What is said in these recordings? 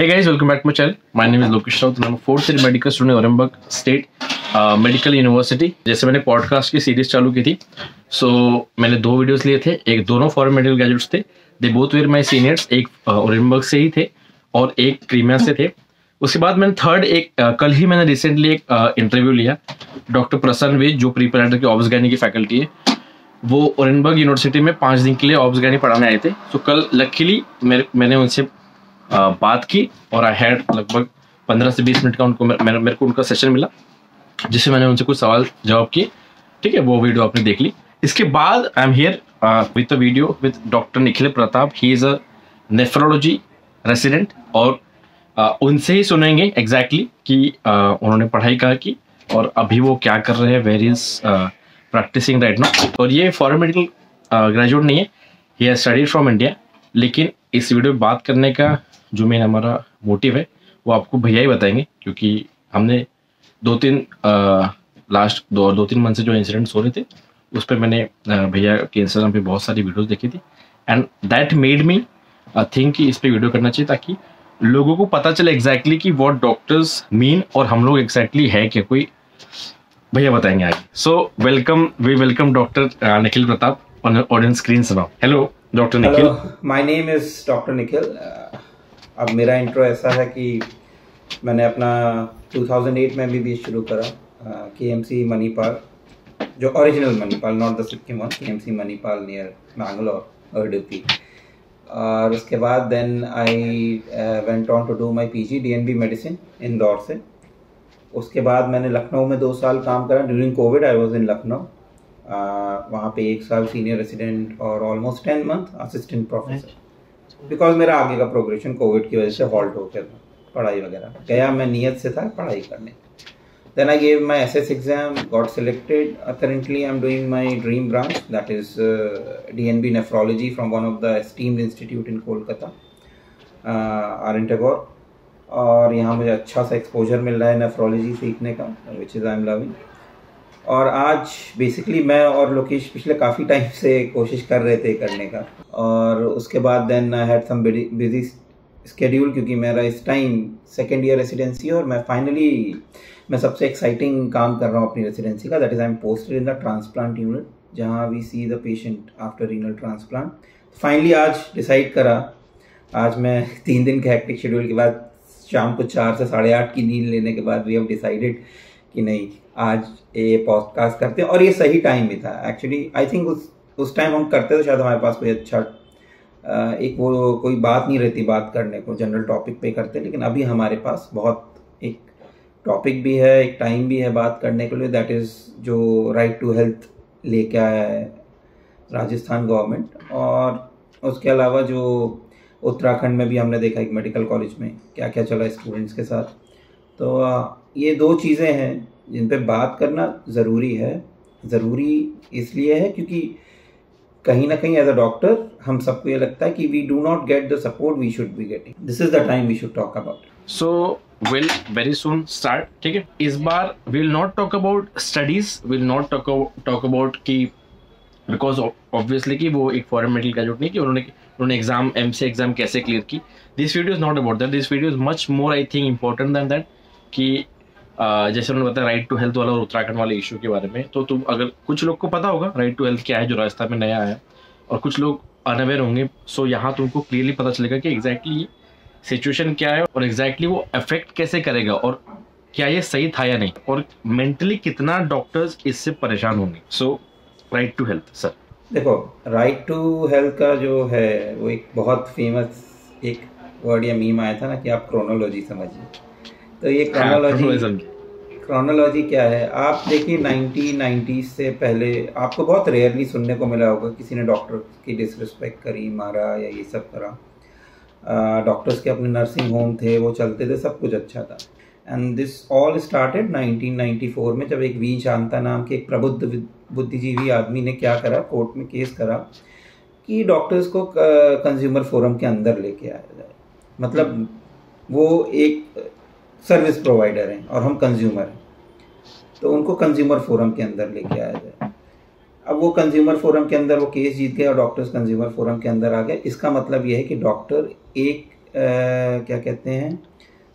Hey guys, welcome back to my channel. My name is Lokesh Raut and I'm a 4th year medical student at Orenburg State Medical University. जैसे मैंने podcast की series चालू की थी, मैंने दो videos लिए थे. एक दोनों फॉरेन मेडिकल ग्रेजुएट्स थे, they both were my seniors. एक ओरेनबर्ग से ही थे और एक क्रीमिया से थे. उसके बाद मैंने थर्ड एक कल ही मैंने रिसेंटली एक इंटरव्यू लिया डॉक्टर प्रसन्न वेज, जो प्री पैराडर की ऑब्स गायनी की फैकल्टी है. वो ओरेनबर्ग यूनिवर्सिटी में 5 दिन के लिए ऑब्स गायनी पढ़ाने आए थे. तो कल लकीली मैंने उनसे बात की और आई हैड लगभग 15 से 20 मिनट का उनको मेरे को उनका सेशन मिला, जिससे मैंने उनसे कुछ सवाल जवाब किए. ठीक है, वो वीडियो आपने देख ली. इसके बाद I am here with a video with doctor Nikhil Pratap. He is a nephrology resident और उनसे ही सुनेंगे एग्जैक्टली कि उन्होंने पढ़ाई कहाँ की और अभी वो क्या कर रहे हैं, where is practising right now. और ये फॉरेन मेडिकल ग्रेजुएट नहीं है, he has studied from India. लेकिन इस वीडियो में बात करने का जो मेन हमारा मोटिव है वो आपको भैया ही बताएंगे, क्योंकि हमने दो तीन मंथ से जो इंसिडेंट्स हो रहे थे उस पर मैंने भैया के इंस्टाग्राम पे बहुत सारी वीडियोस देखी थी. And that made me think कि इस पे वीडियो करना चाहिए ताकि लोगों को पता चले एग्जैक्टली कि व्हाट डॉक्टर्स मीन और हम लोग एग्जैक्टली है क्या. कोई भैया बताएंगे आगे. So we welcome doctor Nikhil Pratap on screen. सुनाओ. Hello doctor Nikhil. My name is doctor Nikhil. अब मेरा इंट्रो ऐसा है कि मैंने अपना 2008 में MBBS शुरू करा KMC मणिपाल, जो original Manipal, not the Sikkim one. KMC Manipal near Mangalore Udupi. और उसके बाद then I went on to do my PG DNB medicine Indore से. उसके बाद मैंने लखनऊ में 2 साल काम करा. During Covid I was in Lucknow. वहाँ पे 1 साल सीनियर रेसिडेंट और almost 10 month assistant professor. Because मेरा आगे का प्रोग्रेशन कोविड की वजह से हॉल्ट हो गया था. पढ़ाई वगैरह गया मैं नियत से था पढ़ाई करने. Then I gave my SS exam, got selected. Currently I am doing my dream branch, that is DNB nephrology from one of the esteemed institute in Kolkata, R N Tagore. और यहाँ मुझे अच्छा सा एक्सपोजर मिल रहा है नेफ्रोलॉजी सीखने का, which is I am loving. और आज बेसिकली मैं और लोकेश पिछले काफ़ी टाइम से कोशिश कर रहे थे करने का. और उसके बाद then I had some busy schedule, क्योंकि मेरा इस टाइम 2nd ईयर रेसिडेंसी है और मैं फाइनली सबसे एक्साइटिंग काम कर रहा हूँ अपनी रेसिडेंसी का. That is I am posted in the transplant unit, जहाँ we see the patient after renal transplant. Finally आज डिसाइड करा, आज मैं 3 दिन के हैक्टिक शेड्यूल के बाद शाम को 4 से 8:30 की नींद लेने के बाद वी हैव डिसाइडेड कि नहीं आज ये पॉडकास्ट करते हैं. और ये सही टाइम भी था एक्चुअली. आई थिंक उस टाइम हम करते तो शायद हमारे पास कोई अच्छा एक वो कोई बात नहीं रहती बात करने को, जनरल टॉपिक पे करते. लेकिन अभी हमारे पास बहुत एक टॉपिक भी है, एक टाइम भी है बात करने के लिए. दैट इज़ जो राइट टू हेल्थ लेके आया है राजस्थान गवर्नमेंट. और उसके अलावा जो उत्तराखंड में भी हमने देखा एक मेडिकल कॉलेज में क्या क्या चला स्टूडेंट्स के साथ. तो ये 2 चीज़ें हैं जिन पे बात करना ज़रूरी है. ज़रूरी इसलिए है क्योंकि कहीं ना कहीं एज अ डॉक्टर हम सबको ये लगता है कि we do not get the support we should be getting. This is the time we should talk about. So will very soon start. ठीक है, इस बार will not talk about studies, will not talk about कि because obviously कि वो एक foreign medical graduate नहीं कि उन्होंने एग्जाम MCA एग्जाम कैसे क्लियर की. This video is not about that. This video is much more I think important than that कि जैसे उन्होंने बताया राइट टू हेल्थ वाला और उत्तराखंड वाले इशू के बारे में. तो तुम अगर कुछ लोग को पता होगा राइट टू हेल्थ क्या है जो राजस्थान में नया आया, और कुछ लोग अनअवेयर होंगे. सो यहाँ तुमको क्लियरली पता चलेगा कि एग्जैक्टली सिचुएशन क्या है और एग्जैक्टली वो अफेक्ट कैसे करेगा और क्या ये सही था या नहीं, और मेंटली कितना डॉक्टर्स इससे परेशान होंगे. So right to health sir, देखो राइट टू हेल्थ का जो है वो एक बहुत फेमस एक वर्ड या मीम आया था ना कि आप क्रोनोलॉजी समझिए. तो ये क्रोनोलॉजी क्या है, आप देखिए 1990 से पहले आपको बहुत रेयरली सुनने को मिला होगा किसी ने डॉक्टर की डिसरिस्पेक्ट करी, मारा या ये सब करा. डॉक्टर्स के अपने नर्सिंग होम थे, वो चलते थे, सब कुछ अच्छा था. एंड दिस ऑल स्टार्टेड 1994 में, जब एक वी शांता नाम के एक प्रबुद्ध बुद्धिजीवी आदमी ने क्या करा, कोर्ट में केस करा कि डॉक्टर्स को कंज्यूमर फोरम के अंदर लेके आया जाए. मतलब वो एक सर्विस प्रोवाइडर हैं और हम कंज्यूमर हैं, तो उनको कंज्यूमर फोरम के अंदर लेके आया जाए. अब वो कंज्यूमर फोरम के अंदर वो केस जीत गए और डॉक्टर्स कंज्यूमर फोरम के अंदर आ गए. इसका मतलब ये है कि डॉक्टर एक क्या कहते हैं,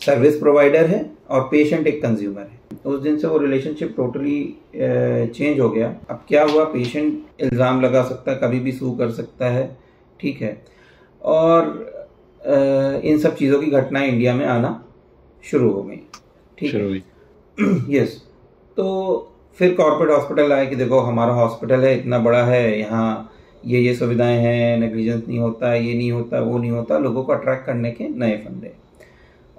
सर्विस प्रोवाइडर है और पेशेंट एक कंज्यूमर है। उस दिन से वो रिलेशनशिप टोटली चेंज हो गया। अब क्या हुआ, पेशेंट इल्ज़ाम लगा सकता है, कभी भी सू कर सकता है, ठीक है। और इन सब चीज़ों की घटनाएं इंडिया में आना शुरू हो गई, ठीक है। यस, तो फिर कॉर्पोरेट हॉस्पिटल आए कि देखो हमारा हॉस्पिटल है, इतना बड़ा है, यहाँ ये सुविधाएं हैं, नेग्लिजेंस नहीं होता, ये नहीं होता, वो नहीं होता। लोगों को अट्रैक्ट करने के नए फंदे,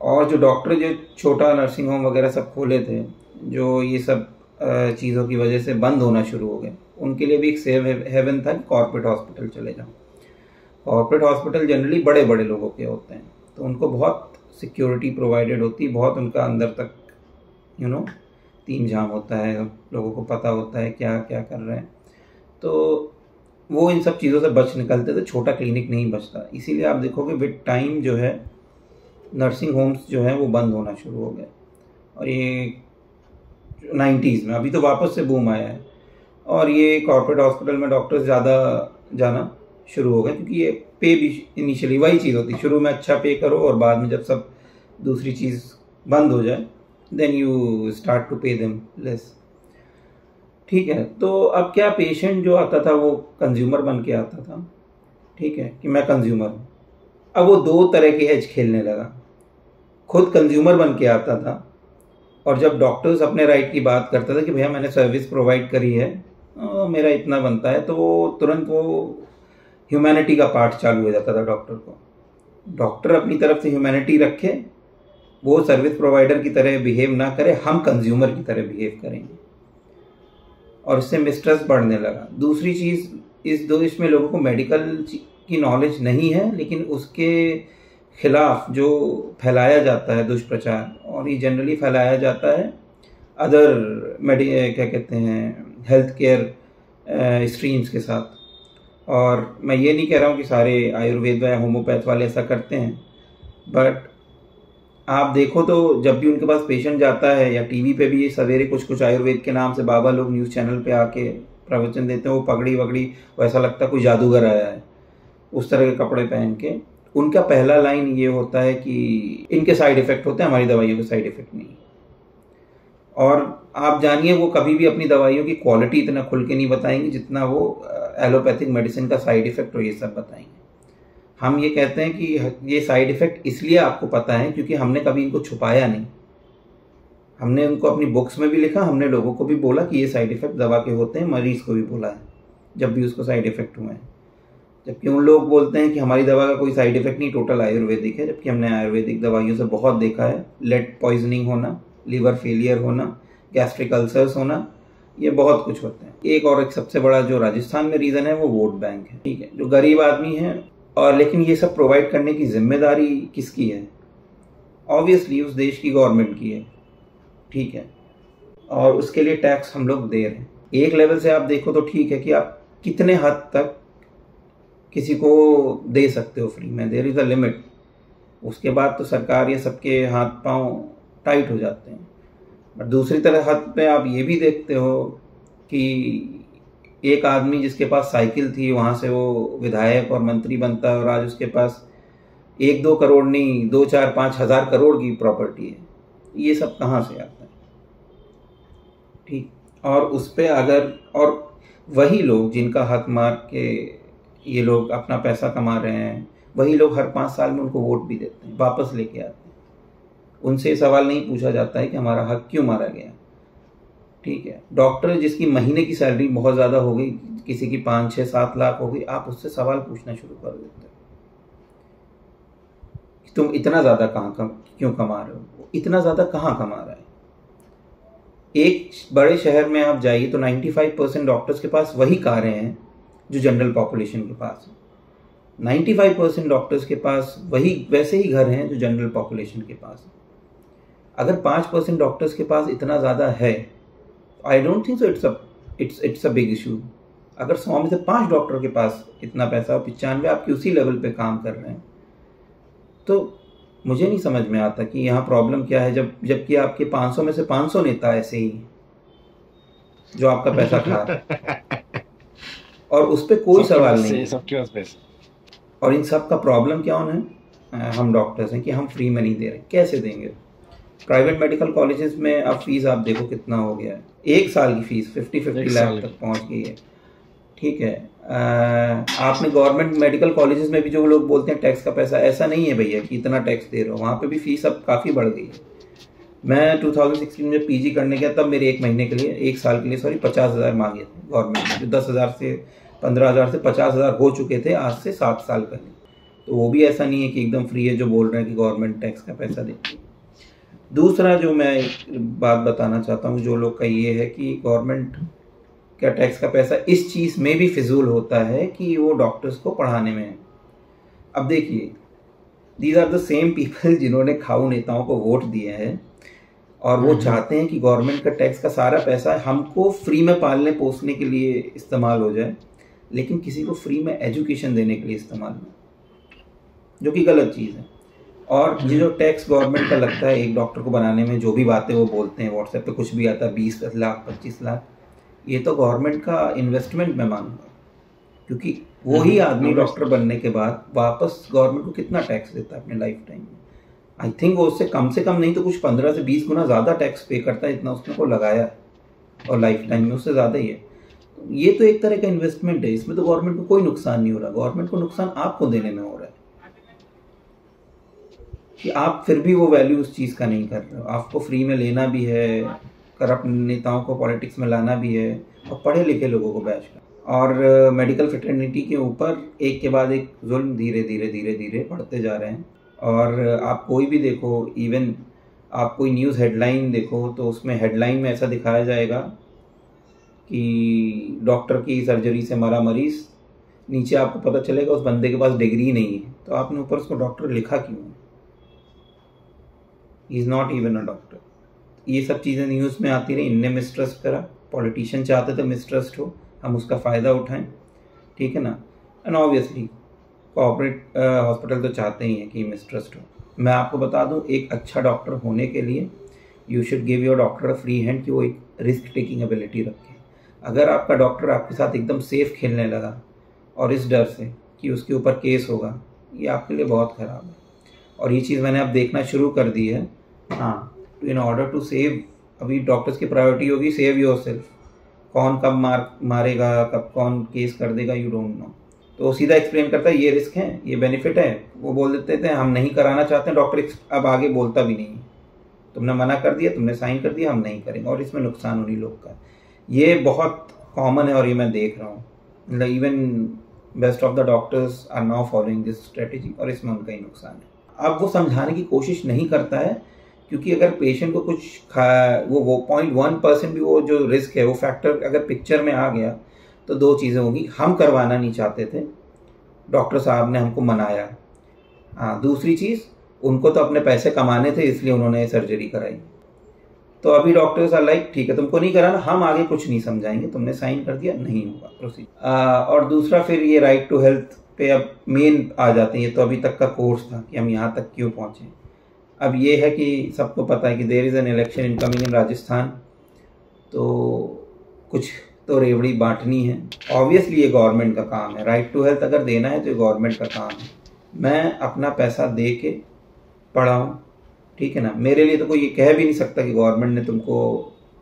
और जो डॉक्टर जो छोटा नर्सिंग होम वगैरह सब खोले थे जो ये सब चीज़ों की वजह से बंद होना शुरू हो गए, उनके लिए भी एक सेफ हेवन था कि कॉर्पोरेट हॉस्पिटल चले जाओ। कॉर्पोरेट हॉस्पिटल जनरली बड़े बड़े लोगों के होते हैं, तो उनको बहुत सिक्योरिटी प्रोवाइडेड होती, बहुत उनका अंदर तक यू नो तीन जाम होता है, लोगों को पता होता है क्या क्या कर रहे हैं, तो वो इन सब चीज़ों से बच निकलते थे। छोटा क्लिनिक नहीं बचता, इसीलिए आप देखोगे विद टाइम जो है नर्सिंग होम्स जो है वो बंद होना शुरू हो गए। और ये 90s में अभी तो वापस से बूम आया है, और ये कॉर्पोरेट हॉस्पिटल में डॉक्टर्स ज़्यादा जाना शुरू हो गए, क्योंकि ये पे भी इनिशियली वही चीज़ होती, शुरू में अच्छा पे करो और बाद में जब सब दूसरी चीज़ बंद हो जाए then you start to pay them less, ठीक है। तो अब क्या, पेशेंट जो आता था वो कंज्यूमर बन के आता था, ठीक है, कि मैं कंज्यूमर हूँ। अब वो दो तरह के एज खेलने लगा, खुद कंज्यूमर बन के आता था और जब डॉक्टर्स अपने राइट की बात करता था कि भैया मैंने सर्विस प्रोवाइड करी है, मेरा इतना बनता है, तो वो तुरंत वो ह्यूमैनिटी का पार्ट चालू हो जाता था डॉक्टर को। डॉक्टर अपनी तरफ से ह्यूमैनिटी रखे, वो सर्विस प्रोवाइडर की तरह बिहेव ना करे, हम कंज्यूमर की तरह बिहेव करेंगे, और इससे मिसट्रस्ट बढ़ने लगा। दूसरी चीज़, इस दो इसमें लोगों को मेडिकल की नॉलेज नहीं है, लेकिन उसके खिलाफ जो फैलाया जाता है दुष्प्रचार, और ये जनरली फैलाया जाता है अदर क्या कहते हैं हेल्थ केयर स्ट्रीम्स के साथ। और मैं ये नहीं कह रहा हूँ कि सारे आयुर्वेद या होम्योपैथ वाले ऐसा करते हैं, बट आप देखो तो जब भी उनके पास पेशेंट जाता है, या टीवी पे भी सवेरे कुछ कुछ आयुर्वेद के नाम से बाबा लोग न्यूज़ चैनल पे आके प्रवचन देते हैं, वो पगड़ी वगड़ी वैसा लगता है कोई जादूगर आया है, उस तरह के कपड़े पहन के। उनका पहला लाइन ये होता है कि इनके साइड इफ़ेक्ट होते हैं, हमारी दवाइयों के साइड इफ़ेक्ट नहीं। और आप जानिए वो कभी भी अपनी दवाइयों की क्वालिटी इतना खुल के नहीं बताएंगे जितना वो एलोपैथिक मेडिसिन का साइड इफ़ेक्ट हो ये सब बताएंगे। हम ये कहते हैं कि ये साइड इफ़ेक्ट इसलिए आपको पता है क्योंकि हमने कभी इनको छुपाया नहीं, हमने उनको अपनी बुक्स में भी लिखा, हमने लोगों को भी बोला कि ये साइड इफ़ेक्ट दवा के होते हैं, मरीज़ को भी बोला है जब भी उसको साइड इफ़ेक्ट हुए हैं। जबकि उन लोग बोलते हैं कि हमारी दवा का कोई साइड इफेक्ट नहीं, टोटल आयुर्वेदिक है, जबकि हमने आयुर्वेदिक दवाइयों से बहुत देखा है लेड पॉइजनिंग होना, लीवर फेलियर होना, गैस्ट्रिक अल्सर्स होना, ये बहुत कुछ होते हैं। एक सबसे बड़ा जो राजस्थान में रीज़न है वो वोट बैंक है, ठीक है, जो गरीब आदमी है। और लेकिन ये सब प्रोवाइड करने की जिम्मेदारी किसकी है, ऑब्वियसली उस देश की गवर्नमेंट की है, ठीक है, और उसके लिए टैक्स हम लोग दे रहे हैं। एक लेवल से आप देखो तो ठीक है कि आप कितने हद तक किसी को दे सकते हो फ्री में, देयर इज़ अ लिमिट, उसके बाद तो सरकार या सबके हाथ पांव टाइट हो जाते हैं। बट दूसरी तरफ हद पे आप ये भी देखते हो कि एक आदमी जिसके पास साइकिल थी वहाँ से वो विधायक और मंत्री बनता है, और आज उसके पास 1-2 करोड़ नहीं 2-4-5 हज़ार करोड़ की प्रॉपर्टी है। ये सब कहाँ से आता है, ठीक। और उस पर अगर, और वही लोग जिनका हक मार के ये लोग अपना पैसा कमा रहे हैं, वही लोग हर 5 साल में उनको वोट भी देते हैं, वापस लेके आते हैं। उनसे सवाल नहीं पूछा जाता है कि हमारा हक क्यों मारा गया, ठीक है। डॉक्टर जिसकी महीने की सैलरी बहुत ज़्यादा हो गई, किसी की 5-6-7 लाख हो गई, आप उससे सवाल पूछना शुरू कर देते हो कि तुम इतना ज़्यादा क्यों कमा रहे हो, इतना ज़्यादा कहाँ कमा रहा है। एक बड़े शहर में आप जाइए तो 95% डॉक्टर्स के पास वही कारें हैं जो जनरल पॉपुलेशन के पास है, 95% डॉक्टर्स के पास वही वैसे ही घर हैं जो जनरल पॉपुलेशन के पास है। अगर 5% डॉक्टर्स के पास इतना ज़्यादा है, I don't think so it's a big issue. अगर 100 में से 5 डॉक्टर के पास इतना पैसा हो, 95 आपके उसी लेवल पे काम कर रहे हैं, तो मुझे नहीं समझ में आता कि यहाँ प्रॉब्लम क्या है। जबकि आपके 500 में से 500 नेता ऐसे ही जो आपका पैसा खा रहे हैं और उस पर कोई सवाल नहीं है। और इन सब का प्रॉब्लम क्या होना है, हम डॉक्टर्स हैं कि हम फ्री में नहीं दे रहे, कैसे देंगे? प्राइवेट मेडिकल कॉलेजेस में अब फीस आप देखो कितना हो गया है, एक साल की फीस 50-50 लाख तक पहुंच गई है। ठीक है, आपने गवर्नमेंट मेडिकल कॉलेजेस में भी जो लोग बोलते हैं टैक्स का पैसा, ऐसा नहीं है भैया कि इतना टैक्स दे रहे हो, वहाँ पे भी फीस अब काफ़ी बढ़ गई है। मैं 2016 में पीजी करने गया, तब मेरे एक साल के लिए 50,000 मांगे थे गवर्नमेंट, जो 10,000 से 15,000 से 50,000 हो चुके थे आज से 7 साल पहले। तो वो भी ऐसा नहीं है कि एकदम फ्री है जो बोल रहे हैं कि गवर्नमेंट टैक्स का पैसा देती है। दूसरा जो मैं बात बताना चाहता हूँ जो लोग का ये है कि गवर्नमेंट का टैक्स का पैसा इस चीज़ में भी फिजूल होता है कि वो डॉक्टर्स को पढ़ाने में है। अब देखिए, these are the same people जिन्होंने खाऊ नेताओं को वोट दिया है और वो चाहते हैं कि गवर्नमेंट का टैक्स का सारा पैसा हमको फ्री में पालने पोसने के लिए इस्तेमाल हो जाए, लेकिन किसी को फ्री में एजुकेशन देने के लिए इस्तेमाल हो, जो कि गलत चीज़ है। और ये जो टैक्स गवर्नमेंट का लगता है एक डॉक्टर को बनाने में, जो भी बातें वो बोलते हैं व्हाट्सएप पे कुछ भी आता है 20 लाख 25 लाख, ये तो गवर्नमेंट का इन्वेस्टमेंट मैं मानूंगा, क्योंकि वही आदमी डॉक्टर बनने के बाद वापस गवर्नमेंट को कितना टैक्स देता है अपने लाइफ टाइम में। आई थिंक वो उससे कम नहीं तो कुछ 15 से 20 गुना ज़्यादा टैक्स पे करता है, इतना उसने को लगाया और लाइफ टाइम में उससे ज़्यादा ही है। ये तो एक तरह का इन्वेस्टमेंट है, इसमें तो गवर्नमेंट को कोई नुकसान नहीं हो रहा, गवर्नमेंट को नुकसान आपको देने में हो रहा है कि आप फिर भी वो वैल्यू उस चीज़ का नहीं कर रहे हो। आपको फ्री में लेना भी है, करप्ट नेताओं को पॉलिटिक्स में लाना भी है और पढ़े लिखे लोगों को बैच कर, और मेडिकल फ्रेटर्निटी के ऊपर एक के बाद एक जुल्म धीरे धीरे बढ़ते जा रहे हैं। और आप कोई भी देखो, इवन आप कोई न्यूज़ हेडलाइन देखो तो उसमें हेडलाइन में ऐसा दिखाया जाएगा कि डॉक्टर की सर्जरी से मरा मरीज़, नीचे आपको पता चलेगा उस बंदे के पास डिग्री नहीं है, तो आपने ऊपर उसको डॉक्टर लिखा क्यों है, he is not even a doctor. ये सब चीज़ें न्यूज़ में आती रही, इनने मिसट्रस्ट करा, पॉलिटिशियन चाहते थे मिसट्रस्ट हो, हम उसका फ़ायदा उठाएं, ठीक है ना। एंड ऑब्वियसली कॉर्पोरेट हॉस्पिटल तो चाहते ही हैं कि मिसट्रस्ट हो। मैं आपको बता दूं, एक अच्छा डॉक्टर होने के लिए you should give your doctor a free hand कि वो एक रिस्क टेकिंग एबिलिटी रखे। अगर आपका डॉक्टर आपके साथ एकदम सेफ खेलने लगा और इस डर से कि उसके ऊपर केस होगा, ये आपके लिए बहुत ख़राब है। और ये चीज़ मैंने अब देखना शुरू कर दी है, हाँ, इन ऑर्डर टू सेव। अभी डॉक्टर्स की प्रायोरिटी होगी सेव योर सेल्फ, कौन कब मारेगा, कब कौन केस कर देगा, यू डोंट नो। तो सीधा एक्सप्लेन करता है ये रिस्क है, ये बेनिफिट है, वो बोल देते थे हम नहीं कराना चाहते, डॉक्टर अब आगे बोलता भी नहीं, तुमने मना कर दिया, तुमने साइन कर दिया, हम नहीं करेंगे, और इसमें नुकसान उन्हीं लोग का। ये बहुत कॉमन है और ये मैं देख रहा हूँ, मतलब even best of the doctors are now following this strategy, और इसमें उनका ही नुकसान है। अब वो समझाने की कोशिश नहीं करता है, क्योंकि अगर पेशेंट को कुछ वो 0.1% भी वो जो रिस्क है वो फैक्टर अगर पिक्चर में आ गया तो दो चीज़ें होंगी, हम करवाना नहीं चाहते थे, डॉक्टर साहब ने हमको मनाया, हाँ, दूसरी चीज़ उनको तो अपने पैसे कमाने थे इसलिए उन्होंने सर्जरी कराई। तो अभी डॉक्टर्स आर लाइक ठीक है तुमको नहीं कराना, हम आगे कुछ नहीं समझाएंगे, तुमने साइन कर दिया, नहीं होगा प्रोसीजर। और दूसरा फिर ये राइट टू हेल्थ पे अब मेन आ जाते हैं, ये तो अभी तक का कोर्स था कि हम यहाँ तक क्यों पहुँचे। अब ये है कि सबको पता है कि there is an election incoming in Rajasthan, तो कुछ तो रेवड़ी बांटनी है, ऑब्वियसली ये गवर्नमेंट का काम है। राइट टू हेल्थ अगर देना है तो ये गवर्नमेंट का काम है। मैं अपना पैसा दे के पढ़ाऊँ, ठीक है ना, मेरे लिए तो कोई ये कह भी नहीं सकता कि गवर्नमेंट ने तुमको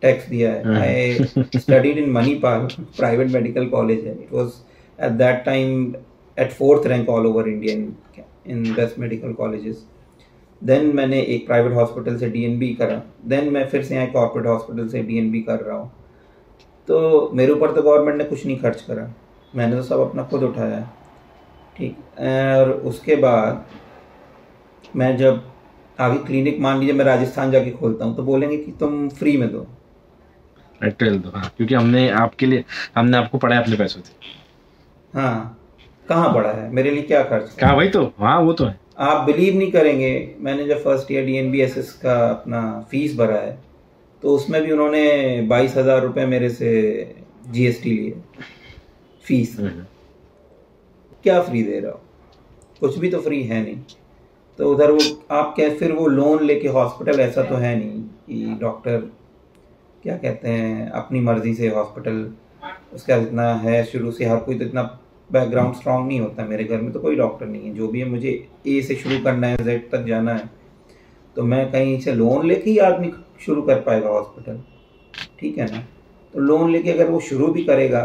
टैक्स दिया है। I studied in Manipal, private medical college है, it was at that time at 4th rank all over India in best medical colleges. Then मैंने एक प्राइवेट हॉस्पिटल से DNB करा, देन मैं फिर से यहाँ कॉर्पोरेट हॉस्पिटल से DNB कर रहा हूँ, तो मेरे ऊपर तो गवर्नमेंट ने कुछ नहीं खर्च करा, मैंने तो सब अपना खुद उठाया है, ठीक। और उसके बाद मैं जब आगे क्लिनिक मान लीजिए मैं राजस्थान जाके खोलता हूँ तो बोलेंगे कि तुम फ्री में दो, राइट टू हेल्थ दो, हाँ, क्योंकि हमने आपके लिए हमने आपको पढ़ाया अपने पैसों से, हाँ, कहाँ पढ़ा है, मेरे लिए क्या खर्च कहा भाई, तो हाँ वो तो है। आप बिलीव नहीं करेंगे, मैंने जब फर्स्ट ईयर DNBSS का अपना फीस भरा है तो उसमें भी उन्होंने 22,000 रुपये मेरे से GST लिए फीस। क्या फ्री दे रहा हो, कुछ भी तो फ्री है नहीं। तो उधर वो आप क्या फिर वो लोन लेके हॉस्पिटल, ऐसा तो है नहीं कि डॉक्टर क्या कहते हैं अपनी मर्जी से हॉस्पिटल, उसका जितना है शुरू से हर कोई तो इतना बैकग्राउंड स्ट्रांग नहीं होता, मेरे घर में तो कोई डॉक्टर नहीं है, जो भी है मुझे ए से शुरू करना है, जेड तक जाना है, तो मैं कहीं से लोन लेके ही आदमी शुरू कर पाएगा हॉस्पिटल, ठीक है ना। तो लोन लेके अगर वो शुरू भी करेगा,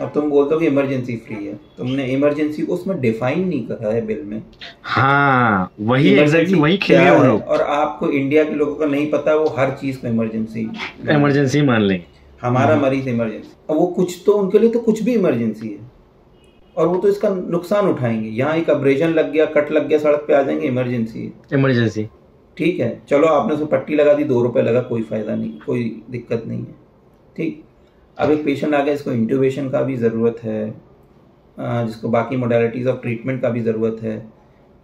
अब तुम बोलते हो कि इमरजेंसी फ्री है, तुमने इमरजेंसी को उसमें डिफाइन नहीं करा है बिल में। हाँ, वही एग्जैक्टली वही खेले वो लोग, और आपको इंडिया के लोगों का नहीं पता, वो हर चीज को इमरजेंसी मान लें, हमारा मरीज इमरजेंसी, और वो कुछ तो उनके लिए तो कुछ भी इमरजेंसी है, और वो तो इसका नुकसान उठाएंगे। यहाँ एक अब्रेजन लग गया, कट लग गया सड़क पे, आ जाएंगे इमरजेंसी इमरजेंसी, ठीक है। चलो आपने उसमें पट्टी लगा दी, 2 रुपए लगा, कोई फायदा नहीं, कोई दिक्कत नहीं है, ठीक। अब एक पेशेंट आ गया, इसको इंट्यूबेशन का भी ज़रूरत है, जिसको बाकी मोडालिटीज़ ऑफ ट्रीटमेंट का भी ज़रूरत है,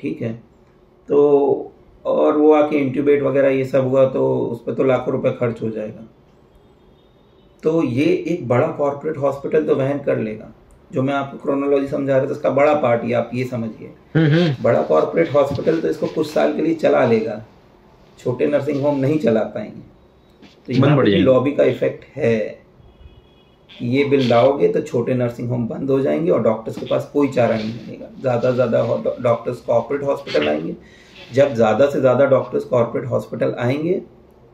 ठीक है। तो और वो आके इंट्यूबेट वगैरह ये सब हुआ तो उस पर तो लाखों रुपए खर्च हो जाएगा। तो ये एक बड़ा कॉर्पोरेट हॉस्पिटल तो वहन कर लेगा, जो मैं आपको क्रोनोलॉजी समझा रहा था उसका बड़ा पार्ट, आप ये समझिए, बड़ा कॉर्पोरेट हॉस्पिटल तो इसको कुछ साल के लिए चला लेगा, छोटे नर्सिंग होम नहीं चला पाएंगे। तो ये लॉबी का इफेक्ट है, ये बिल लाओगे तो छोटे नर्सिंग होम बंद हो जाएंगे और डॉक्टर्स के पास कोई चारा नहीं मिलेगा। ज़्यादा से ज़्यादा डॉक्टर्स कॉर्पोरेट हॉस्पिटल आएंगे, जब ज़्यादा से ज़्यादा डॉक्टर्स कॉर्पोरेट हॉस्पिटल आएंगे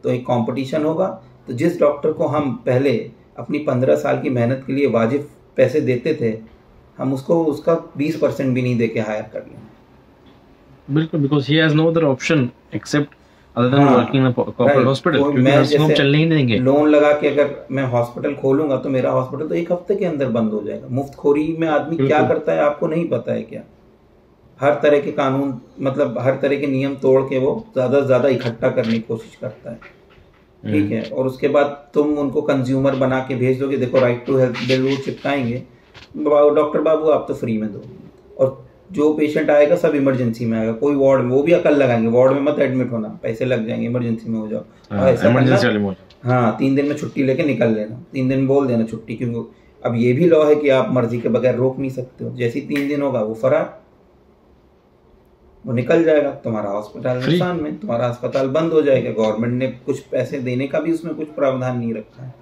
तो एक कॉम्पिटिशन होगा। तो जिस डॉक्टर को हम पहले अपनी 15 साल की मेहनत के लिए वाजिब पैसे देते थे, हम उसको उसका 20% भी नहीं दे के हायर कर लेंगे। बिल्कुल, because he has no other option except other than working in corporate hospital. मैं जैसे चलने ही देंगे, लोन लगा के अगर मैं हॉस्पिटल खोलूंगा तो मेरा हॉस्पिटल तो 1 हफ्ते के अंदर बंद हो जाएगा। मुफ्तखोरी में आदमी क्या करता है आपको नहीं पता है क्या, हर तरह के कानून, मतलब हर तरह के नियम तोड़ के वो ज्यादा से ज्यादा इकट्ठा करने की कोशिश करता है, ठीक है। और उसके बाद तुम उनको कंज्यूमर बना के भेज दोगे, देखो राइट टू हेल्थ बिल वो चिपकाएंगे, डॉक्टर बाबू आप तो फ्री में दो, और जो पेशेंट आएगा सब इमरजेंसी में आएगा, कोई वार्ड में, वो भी अकल लगाएंगे, वार्ड में मत एडमिट होना, पैसे लग जाएंगे, इमरजेंसी में हो जाओ। हाँ, 3 दिन में छुट्टी लेके निकल लेना, 3 दिन बोल देना छुट्टी, क्योंकि अब ये भी लॉ है कि आप मर्जी के बगैर रोक नहीं सकते हो। जैसे ही 3 दिन होगा वो फरार, वो निकल जाएगा, तुम्हारा हॉस्पिटल नुकसान में, तुम्हारा अस्पताल बंद हो जाएगा। गवर्नमेंट ने कुछ पैसे देने का भी उसमें कुछ प्रावधान नहीं रखा है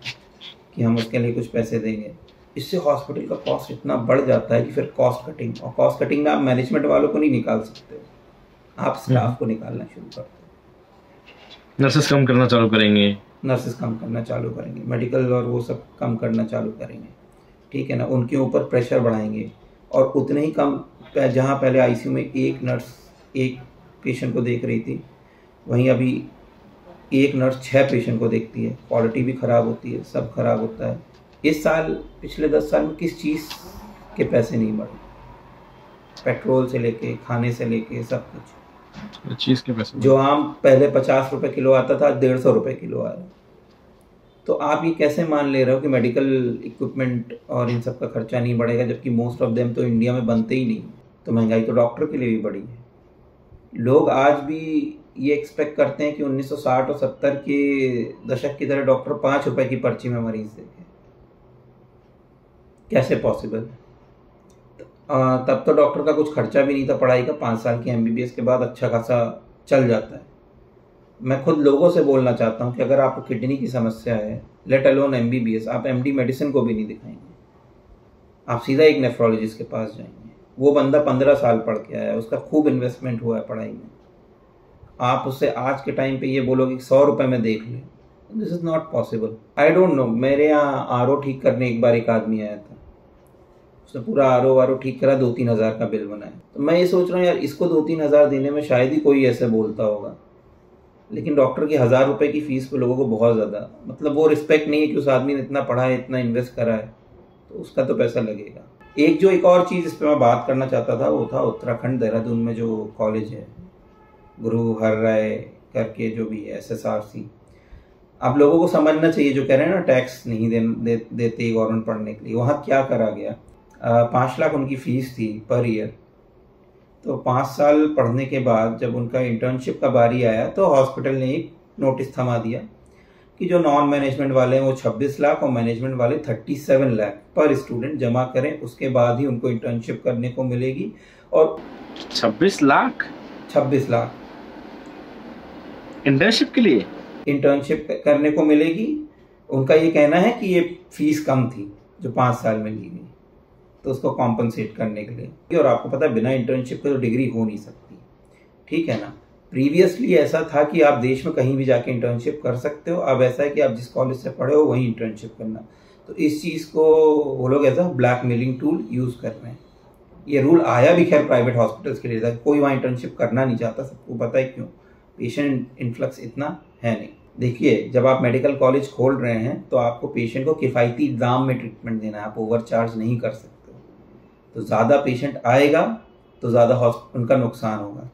कि हम उसके लिए कुछ पैसे देंगे। इससे हॉस्पिटल का कॉस्ट इतना बढ़ जाता है कि फिर कॉस्ट कटिंग, और कॉस्ट कटिंग में आप मैनेजमेंट वालों को नहीं निकाल सकते, आप स्टाफ को निकालना शुरू करते हो, नर्सेस कम करना चालू करेंगे, नर्सेस कम करना चालू करेंगे, मेडिकल और वो सब कम करना चालू करेंगे, ठीक है ना। उनके ऊपर प्रेशर बढ़ाएंगे, और उतने ही कम, जहाँ पहले ICU में 1 नर्स 1 पेशेंट को देख रही थी, वहीं अभी 1 नर्स 6 पेशेंट को देखती है। क्वालिटी भी खराब होती है, सब खराब होता है। इस साल पिछले 10 साल में किस चीज़ के पैसे नहीं बढ़े, पेट्रोल से लेके खाने से लेके सब कुछ चीज़ के पैसे। जो आम पहले 50 रुपए किलो आता था, 150 रुपए किलो आ रहा है। तो आप ये कैसे मान ले रहे हो कि मेडिकल इक्विपमेंट और इन सब का खर्चा नहीं बढ़ेगा, जबकि मोस्ट ऑफ देम तो इंडिया में बनते ही नहीं। तो महंगाई तो डॉक्टर के लिए भी बढ़ी है। लोग आज भी ये एक्सपेक्ट करते हैं कि 1960 और 70 के दशक की तरह डॉक्टर 5 रुपए की पर्ची में मरीज देखे, कैसे पॉसिबल है? तब तो डॉक्टर का कुछ खर्चा भी नहीं था, पढ़ाई का 5 साल की MBBS के बाद अच्छा खासा चल जाता है। मैं खुद लोगों से बोलना चाहता हूँ कि अगर आपको किडनी की समस्या है, लेट अलोन MBBS, आप MD मेडिसिन को भी नहीं दिखाएंगे, आप सीधा एक नेफ्रोलॉजिस्ट के पास जाएंगे। वो बंदा 15 साल पढ़ के आया है, उसका खूब इन्वेस्टमेंट हुआ है पढ़ाई में। आप उससे आज के टाइम पे ये बोलोगे कि 100 रुपये में देख लें, this is not possible. I don't know, मेरे यहाँ RO ठीक करने एक बार एक आदमी आया था, उसने पूरा RO ठीक करा, 2-3 हज़ार का बिल बनाया। तो मैं ये सोच रहा हूँ यार, इसको 2-3 हज़ार देने में शायद ही कोई ऐसे बोलता होगा, लेकिन डॉक्टर की 1000 रुपये की फीस पे लोगों को बहुत ज़्यादा, मतलब वो रिस्पेक्ट नहीं है कि उस आदमी ने इतना पढ़ा है, इतना इन्वेस्ट करा है, तो उसका तो पैसा लगेगा। एक और चीज़ इस पर मैं बात करना चाहता था, वो था उत्तराखंड देहरादून में जो कॉलेज है, गुरु हर राय करके, जो भी SSRC। आप लोगों को समझना चाहिए, जो कह रहे हैं ना टैक्स नहीं देते गवर्नमेंट पढ़ने के लिए, वहाँ क्या करा गया, 5 लाख उनकी फ़ीस थी पर ईयर। तो 5 साल पढ़ने के बाद जब उनका इंटर्नशिप का बारी आया तो हॉस्पिटल ने एक नोटिस थमा दिया कि जो नॉन मैनेजमेंट वाले हैं वो 26 लाख और मैनेजमेंट वाले 37 लाख पर स्टूडेंट जमा करें, उसके बाद ही उनको इंटर्नशिप करने को मिलेगी। और 26 लाख इंटर्नशिप के लिए, इंटर्नशिप करने को मिलेगी। उनका ये कहना है कि ये फीस कम थी जो 5 साल में ली गई। तो उसको कॉम्पनसेट करने के लिए। और आपको पता है बिना इंटर्नशिप के तो डिग्री हो नहीं सकती, ठीक है ना। प्रीवियसली ऐसा था कि आप देश में कहीं भी जाके इंटर्नशिप कर सकते हो, अब ऐसा है कि आप जिस कॉलेज से पढ़े हो वहीं इंटर्नशिप करना। तो इस चीज़ को वो लोग as a blackmailing tool use कर रहे हैं। ये रूल आया भी खैर प्राइवेट हॉस्पिटल्स के लिए था, कोई वहाँ इंटर्नशिप करना नहीं चाहता, सबको पता है क्यों, पेशेंट इन्फ्लक्स इतना है नहीं। देखिए जब आप मेडिकल कॉलेज खोल रहे हैं तो आपको पेशेंट को किफ़ायती दाम में ट्रीटमेंट देना है, आप ओवरचार्ज नहीं कर सकते हो। तो ज़्यादा पेशेंट आएगा तो ज़्यादा उनका नुकसान होगा,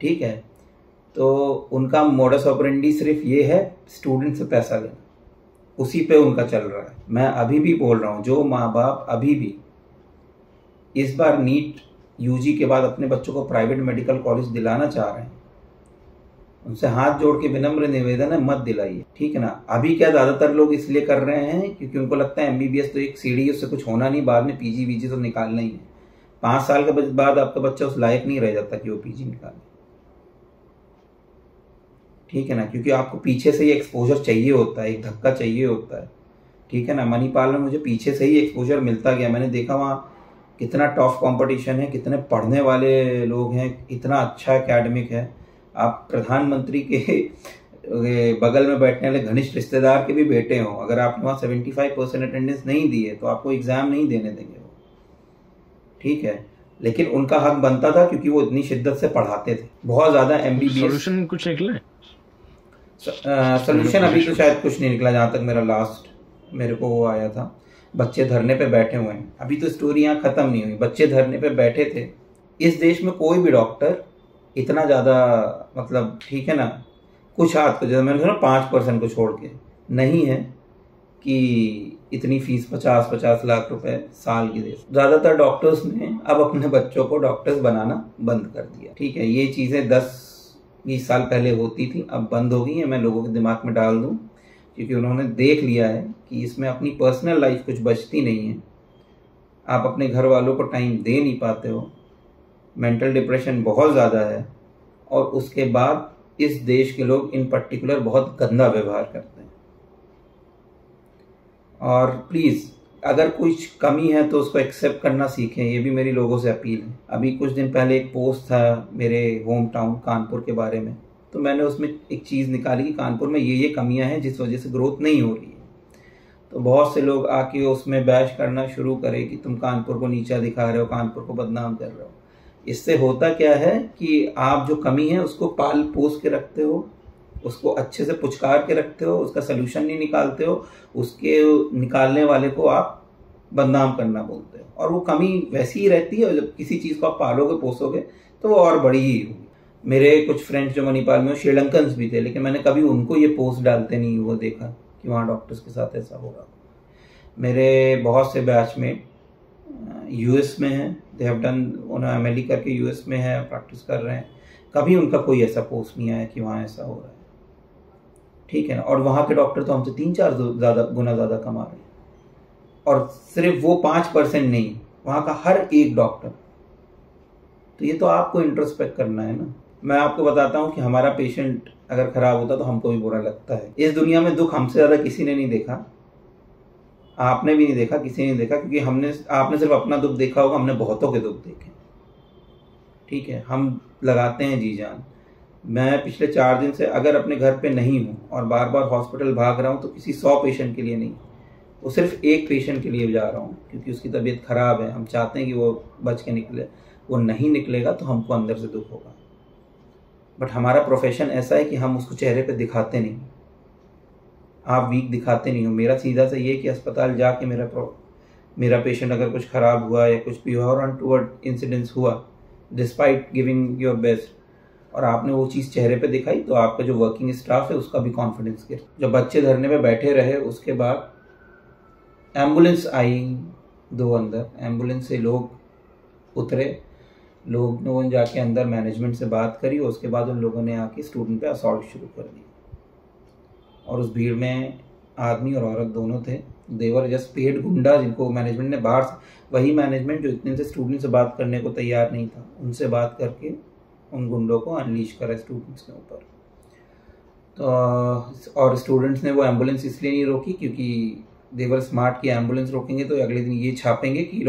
ठीक है। तो उनका मोडस ऑपरेंडी सिर्फ ये है स्टूडेंट से पैसा लेना, उसी पे उनका चल रहा है। मैं अभी भी बोल रहा हूँ, जो माँ बाप अभी भी इस बार नीट यूजी के बाद अपने बच्चों को प्राइवेट मेडिकल कॉलेज दिलाना चाह रहे हैं, उनसे हाथ जोड़ के विनम्र निवेदन है, मत दिलाइए, ठीक है ना। अभी क्या ज़्यादातर लोग इसलिए कर रहे हैं क्योंकि उनको लगता है MBBS तो एक सीढ़ी, उससे कुछ होना नहीं, बाद में PG वीजी तो निकालना ही है। 5 साल के बाद आपका बच्चा उस लायक नहीं रह जाता कि वो PG निकाले, ठीक है ना, क्योंकि आपको पीछे से ही एक्सपोजर चाहिए होता है, एक धक्का चाहिए होता है, ठीक है ना। मणिपाल में मुझे पीछे से ही एक्सपोजर मिलता गया, मैंने देखा वहाँ कितना टफ कंपटीशन है, कितने पढ़ने वाले लोग हैं, इतना अच्छा एकेडमिक है। आप प्रधानमंत्री के बगल में बैठने वाले घनिष्ठ रिश्तेदार के भी बेटे हों, अगर आपने वहाँ 75% अटेंडेंस नहीं दी है तो आपको एग्ज़ाम नहीं देने देंगे वो, ठीक है। लेकिन उनका हक बनता था क्योंकि वो इतनी शिद्दत से पढ़ाते थे, बहुत ज़्यादा। MBBS कुछ निकले सोल्यूशन अभी तो शायद कुछ नहीं निकला, जहाँ तक मेरा लास्ट मेरे को वो आया था, बच्चे धरने पे बैठे हुए हैं। अभी तो स्टोरी यहाँ ख़त्म नहीं हुई, बच्चे धरने पे बैठे थे। इस देश में कोई भी डॉक्टर इतना ज़्यादा, मतलब ठीक है ना, कुछ हाथ को, जैसे मैंने सुना 5% को छोड़ के नहीं है कि इतनी फीस 50-50 लाख रुपए साल की दे। ज़्यादातर डॉक्टर्स ने अब अपने बच्चों को डॉक्टर्स बनाना बंद कर दिया, ठीक है। ये चीज़ें 10-20 साल पहले होती थी, अब बंद हो गई है। मैं लोगों के दिमाग में डाल दूं क्योंकि उन्होंने देख लिया है कि इसमें अपनी पर्सनल लाइफ कुछ बचती नहीं है, आप अपने घर वालों को टाइम दे नहीं पाते हो, मेंटल डिप्रेशन बहुत ज़्यादा है। और उसके बाद इस देश के लोग इन पर्टिकुलर बहुत गंदा व्यवहार करते हैं। और प्लीज़ अगर कुछ कमी है तो उसको एक्सेप्ट करना सीखें, ये भी मेरी लोगों से अपील है। अभी कुछ दिन पहले एक पोस्ट था मेरे होम टाउन कानपुर के बारे में, तो मैंने उसमें एक चीज़ निकाली कि कानपुर में ये कमियां हैं जिस वजह से ग्रोथ नहीं हो रही है। तो बहुत से लोग आके उसमें बैश करना शुरू करें कि तुम कानपुर को नीचा दिखा रहे हो, कानपुर को बदनाम कर रहे हो। इससे होता क्या है कि आप जो कमी है उसको पाल पोस के रखते हो, उसको अच्छे से पुचकार के रखते हो, उसका सलूशन नहीं निकालते हो, उसके निकालने वाले को आप बदनाम करना बोलते हो, और वो कमी वैसी ही रहती है। और जब किसी चीज़ को आप पालोगे पोसोगे तो वो और बड़ी ही होगी। मेरे कुछ फ्रेंड्स जो मणिपाल में श्रीलंकन्स भी थे, लेकिन मैंने कभी उनको ये पोस्ट डालते नहीं हुआ देखा कि वहाँ डॉक्टर्स के साथ ऐसा हो रहा। मेरे बहुत से बैचमेट US में हैं, दे हैव डन, उन्होंने MLE करके US में है, प्रैक्टिस कर रहे हैं, कभी उनका कोई ऐसा पोस्ट नहीं आया कि वहाँ ऐसा हो रहा है, ठीक है ना। और वहाँ के डॉक्टर तो हमसे 3-4 गुना ज़्यादा कमा रहे हैं, और सिर्फ वो 5% नहीं, वहाँ का हर एक डॉक्टर। तो ये तो आपको इंट्रोस्पेक्ट करना है ना। मैं आपको बताता हूँ कि हमारा पेशेंट अगर ख़राब होता तो हमको भी बुरा लगता है। इस दुनिया में दुख हमसे ज़्यादा किसी ने नहीं देखा, आपने भी नहीं देखा, किसी ने देखा, क्योंकि आपने सिर्फ अपना दुख देखा होगा, हमने बहुतों के दुख देखे, ठीक है। हम लगाते हैं जी जान। मैं पिछले 4 दिन से अगर अपने घर पे नहीं हूँ और बार बार हॉस्पिटल भाग रहा हूँ तो किसी 100 पेशेंट के लिए नहीं, वो सिर्फ एक पेशेंट के लिए जा रहा हूँ, क्योंकि उसकी तबीयत ख़राब है, हम चाहते हैं कि वो बच के निकले। वो नहीं निकलेगा तो हमको अंदर से दुख होगा, बट हमारा प्रोफेशन ऐसा है कि हम उसको चेहरे पर दिखाते नहीं, आप वीक दिखाते नहीं हो। मेरा सीधा सा ये कि अस्पताल जाके मेरा पेशेंट अगर कुछ ख़राब हुआ या कुछ भी हुआ और अनटुवर्ड इंसिडेंट्स हुआ, डिस्पाइट गिविंग योर बेस्ट, और आपने वो चीज़ चेहरे पे दिखाई तो आपका जो वर्किंग स्टाफ है उसका भी कॉन्फिडेंस गिर। जब बच्चे धरने पे बैठे रहे, उसके बाद एम्बुलेंस आई, 2 अंदर एम्बुलेंस से लोग उतरे, लोगों ने जाके अंदर मैनेजमेंट से बात करी, उसके बाद उन लोगों ने आके स्टूडेंट पे असॉल्ट शुरू कर दिया। और उस भीड़ में आदमी और औरत दोनों थे, देवर जस्ट पेड गुंडा, जिनको मैनेजमेंट ने बाहर से, वही मैनेजमेंट जो इतने से स्टूडेंट से बात करने को तैयार नहीं था, उनसे बात करके उन गुंडों को अनलीश करा स्टूडेंट्स के ऊपर। तो और स्टूडेंट्स ने वो एम्बुलेंस इसलिए नहीं रोकी क्योंकि देवर स्मार्ट की एम्बुलेंस रोकेंगे तो अगले दिन ये छापेंगे कि